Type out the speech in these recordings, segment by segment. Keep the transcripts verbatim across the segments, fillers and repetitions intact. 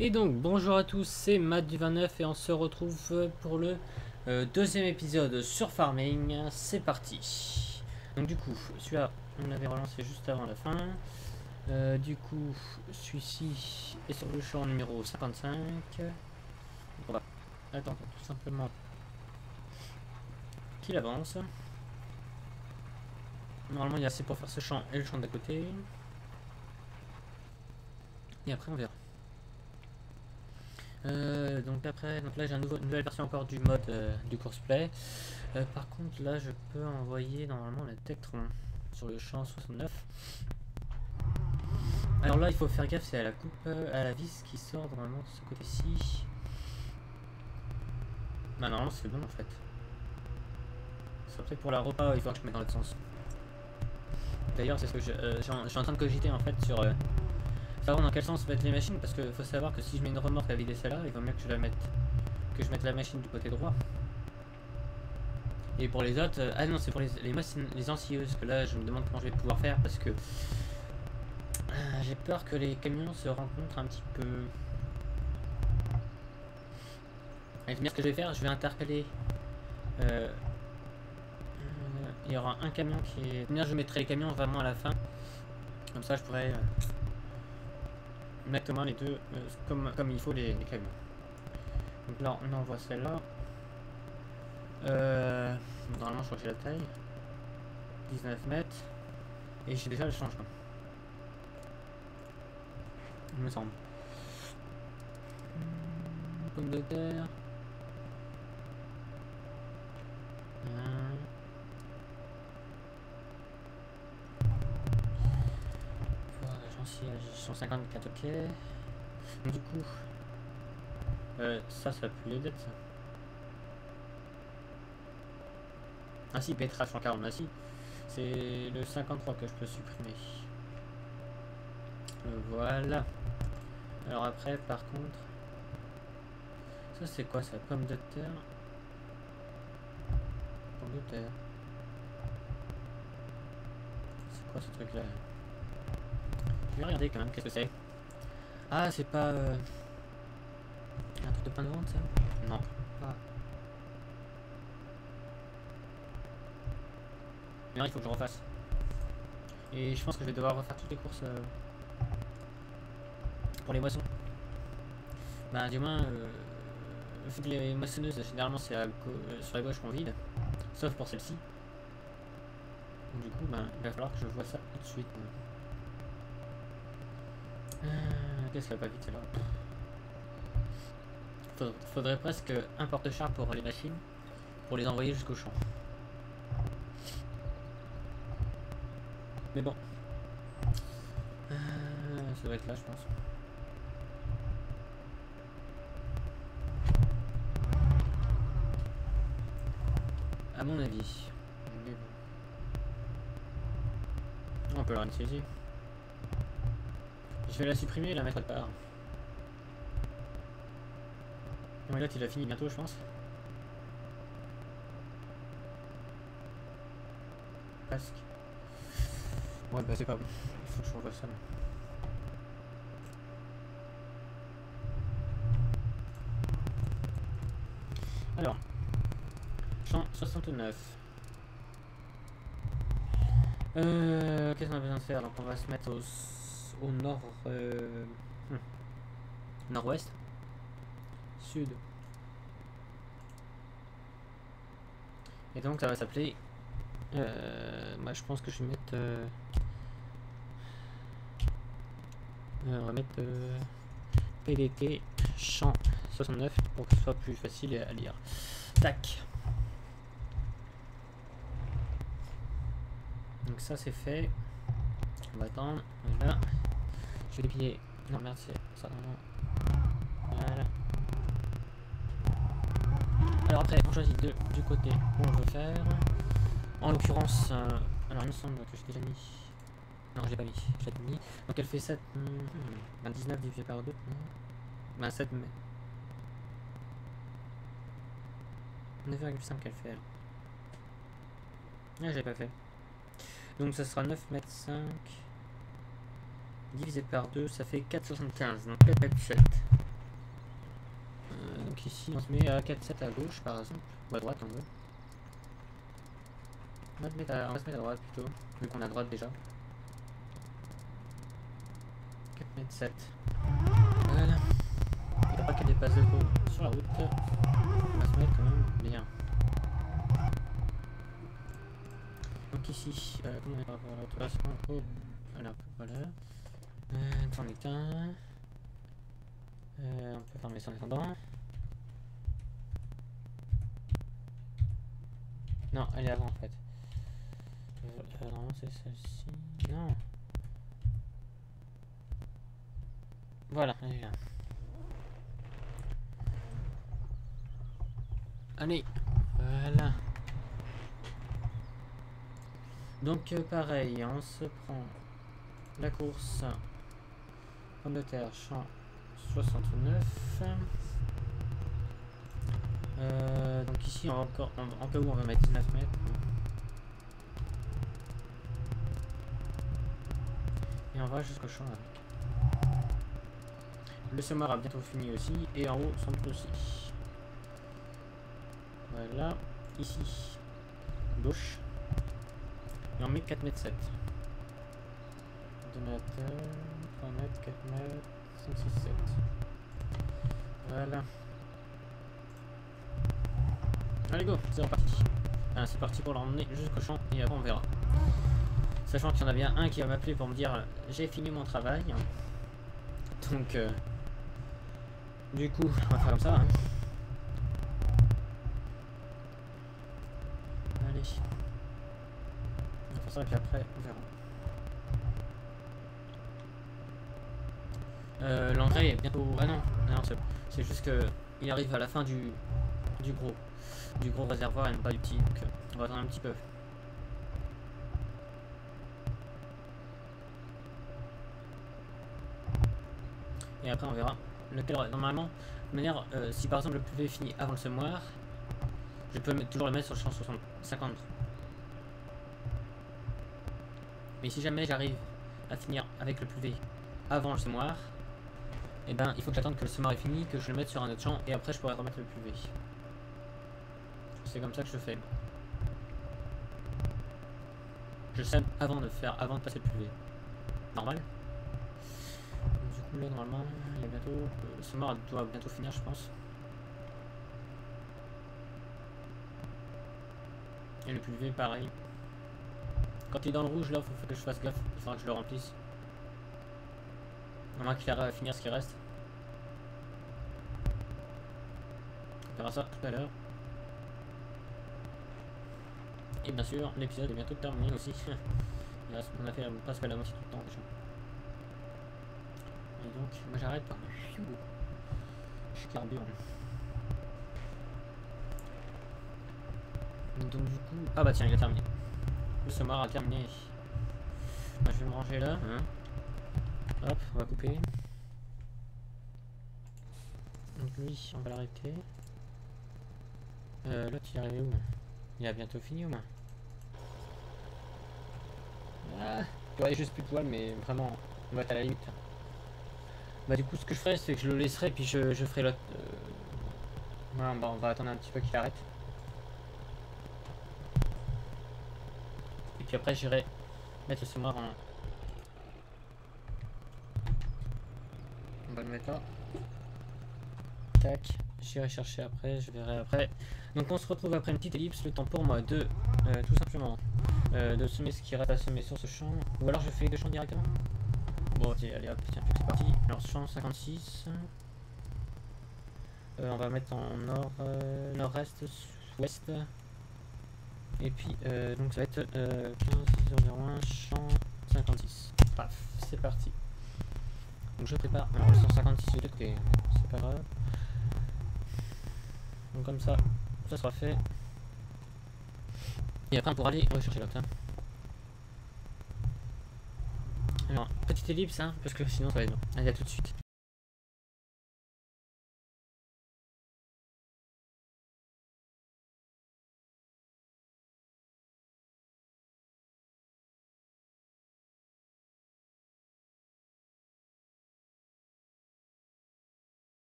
Et donc bonjour à tous, c'est mat du vingt-neuf et on se retrouve pour le euh, deuxième épisode sur farming. C'est parti. Donc du coup celui-là on l'avait relancé juste avant la fin. Euh, du coup celui-ci est sur le champ numéro cinquante-cinq. Donc on va attendre tout simplement qu'il avance. Normalement il y a assez pour faire ce champ et le champ d'à côté. Et après on verra. Euh, donc après, donc là j'ai un nouveau, une nouvelle version encore du mode euh, du CoursePlay. Euh, par contre là je peux envoyer normalement la Tektron sur le champ soixante-neuf. Alors là il faut faire gaffe, c'est à la coupe, à la vis qui sort normalement de ce côté-ci. Bah normalement c'est bon en fait. Ça peut-être pour la repas, il faut que je mette dans l'autre sens. D'ailleurs c'est ce que je, euh, je, suis en, je suis en train de cogiter en fait sur... Euh, dans quel sens mettre les machines, parce que faut savoir que si je mets une remorque à vider celle-là, il vaut mieux que je la mette que je mette la machine du côté droit. Et pour les autres, euh, ah non, c'est pour les les, machines, les ancieuses que là je me demande comment je vais pouvoir faire, parce que euh, j'ai peur que les camions se rencontrent un petit peu. Et bien, ce que je vais faire, je vais intercaler. Euh, euh, il y aura un camion qui est. Bien, je mettrai les camions vraiment à la fin, comme ça je pourrais. Euh, Exactement les deux euh, comme, comme il faut les, les camions. Donc là on envoie celle-là. Euh, normalement je crois que j'ai la taille. dix-neuf mètres. Et j'ai déjà le changement. Il me semble. Pomme de terre. Hum. cent cinquante-quatre, ok. Donc, du coup, euh, ça, ça pue les dettes, ça. Ah si, Petra cent quarante, ah si. C'est le cinquante-trois que je peux supprimer. Euh, voilà. Alors après, par contre... Ça, c'est quoi, ça? Pomme de terre. Pomme de terre. C'est quoi ce truc-là? Regardez quand même, qu'est-ce que c'est? Ah, c'est pas euh... un truc de pain de vente, ça? Non. Ah. Mais non, il faut que je refasse. Et je pense que je vais devoir refaire toutes les courses euh... pour les moissons. Bah, du moins, euh... vu que les moissonneuses, généralement, c'est sur la gauche qu'on vide, sauf pour celle-ci. Du coup, bah, il va falloir que je vois ça tout de suite. Hein. Qu'est-ce qu'elle va pas vite là? Faudrait, faudrait presque un porte-char pour les machines pour les envoyer jusqu'au champ. Mais bon, euh, ça doit être là, je pense. À mon avis. On peut leur essayer. Je vais la supprimer et la mettre à part. Mais là, il a fini bientôt, je pense. Presque. Ouais, bah c'est pas bon. Il faut que je revoie ça. Alors. Champ soixante-neuf. Euh, qu'est-ce qu'on a besoin de faire? Donc on va se mettre au... au nord, euh, hmm. nord-ouest, sud, et donc ça va s'appeler, euh, bah, je pense que je vais mettre, euh, on va mettre euh, P D T champ soixante-neuf pour que ce soit plus facile à lire. Tac. Donc ça c'est fait. On va attendre. Voilà. Je vais déplier. Non, merde, c'est ça. Voilà. Alors après, on choisit de, du côté où on veut faire. En l'occurrence, euh, alors il me semble que j'ai déjà mis. Non, je l'ai pas mis. Je l'ai mis. Donc elle fait sept. Hmm, ben dix-neuf divisé par deux. Ben sept. neuf virgule cinq qu'elle fait. Ah, je l'ai pas fait. Donc ça sera neuf virgule cinq mètres divisé par deux, ça fait quatre virgule soixante-quinze, donc quatre virgule soixante-quinze. donc ici on se met à quatre sept à gauche par exemple, ou à droite en gros. On va, mettre à, on va se mettre à droite plutôt, vu qu'on est à droite déjà. quatre sept. Voilà. Il n'y a pas qu'elle dépasse de peau sur la route. On va se mettre quand même bien. Donc ici, euh, on est par rapport à l'autorisation. Oh, voilà, voilà. Euh, on éteint. Euh, on peut fermer ça en attendant. Non, elle est avant en fait. Euh, normalement c'est celle-ci. Non. Voilà, elle est là. Allez, voilà. Donc euh, pareil, on se prend la course pomme de terre, champ soixante-neuf. Euh, donc ici, en cas où, on va mettre dix-neuf mètres. Et on va jusqu'au champ là. Le semoir a bientôt fini aussi, et en haut, sans doute aussi. Voilà, ici, gauche. Et on met quatre mètres sept. deux mètres, trois mètres, quatre mètres, cinq, six, sept. Voilà. Allez go, c'est reparti. Ah, c'est parti pour l'emmener jusqu'au champ et après on verra. Sachant qu'il y en a bien un qui va m'appeler pour me dire j'ai fini mon travail. Donc euh, du coup on va faire comme ça. Hein. Allez. On va faire ça et puis après on verra. Euh, L'engrais est bientôt. Ah non, non c'est juste que il arrive à la fin du du gros. du gros réservoir et non pas du petit, donc on va attendre un petit peu. Et après on verra lequel normalement de manière euh, si par exemple le pavé finit avant le semoir, je peux toujours le mettre sur le champ soixante, cinquante. Mais si jamais j'arrive à finir avec le pavé avant le semoir, et eh ben il faut que j'attende que le semoir est fini, que je le mette sur un autre champ et après je pourrai remettre le pavé. C'est comme ça que je fais. Je sème avant de faire, avant de passer le pavé. Normal. Du coup là normalement, il est bientôt, euh, le semoir doit bientôt finir je pense. Et le pavé pareil. Quand il est dans le rouge là, faut que je fasse gaffe. Il faudra que je le remplisse. À moins qu'il arrive à finir ce qui reste. On verra ça tout à l'heure. Et bien sûr, l'épisode est bientôt terminé aussi. Il reste, on a fait presque la moitié tout le temps déjà. Et donc, moi j'arrête par le je suis carburant. Donc du coup... Ah bah tiens, il a terminé. Le semoir a terminé. Bah, je vais me ranger là. Hein. Hop, on va couper. Donc lui, on va l'arrêter. Euh, L'autre, il est arrivé où? Il a bientôt fini au moins. Ah, il y aurait juste plus de poils, mais vraiment, on va être à la limite. Bah du coup, ce que je ferai, c'est que je le laisserai, puis je, je ferai l'autre. Euh... Voilà, bah, on va attendre un petit peu qu'il arrête. Et puis après, j'irai mettre le semoir en... On va le mettre là. Tac. J'irai chercher après, je verrai après. Donc on se retrouve après une petite ellipse, le temps pour moi de, euh, tout simplement, euh, de semer ce qui reste à semer sur ce champ. Ou alors je fais les deux champs directement. Bon, ok, allez hop, tiens, c'est parti. Alors champ cinquante-six. Euh, on va mettre en nord, euh, nord-est, ouest. Et puis, euh, donc ça va être euh, quinze zéro zéro un, champ cinquante-six. Paf, c'est parti. Donc je prépare, alors le cent cinquante-six de l'autre côté, c'est pas grave. Donc comme ça, ça sera fait. Et après on pourra aller rechercher l'autre. Hein. Alors, petite ellipse, hein, parce que sinon ça va être long. Allez, à tout de suite.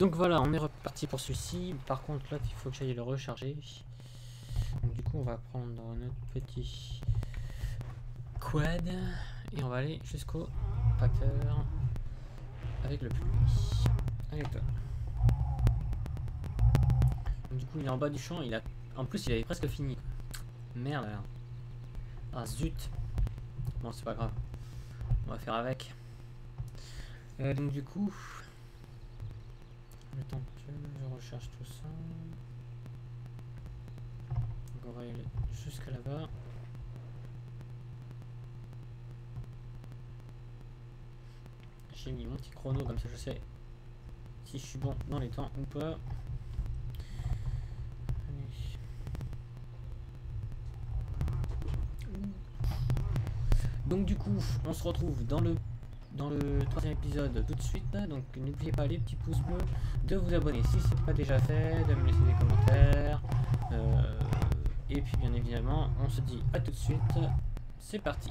Donc voilà, on est reparti pour celui-ci. Par contre là, il faut que j'aille le recharger. Donc du coup, on va prendre notre petit quad et on va aller jusqu'au packer avec le pull. Allez toi. Donc du coup, il est en bas du champ. Il a, en plus, il avait presque fini. Merde. Alors. Ah zut. Bon, c'est pas grave. On va faire avec. Euh, donc du coup, le temps que je recherche tout ça. Donc on va aller jusque là-bas. J'ai mis mon petit chrono comme ça je sais si je suis bon dans les temps ou pas. Donc du coup, on se retrouve dans le dans le troisième épisode tout de suite. Donc n'oubliez pas les petits pouces bleus, de vous abonner si ce n'est pas déjà fait, de me laisser des commentaires. Euh, et puis bien évidemment, on se dit à tout de suite. C'est parti.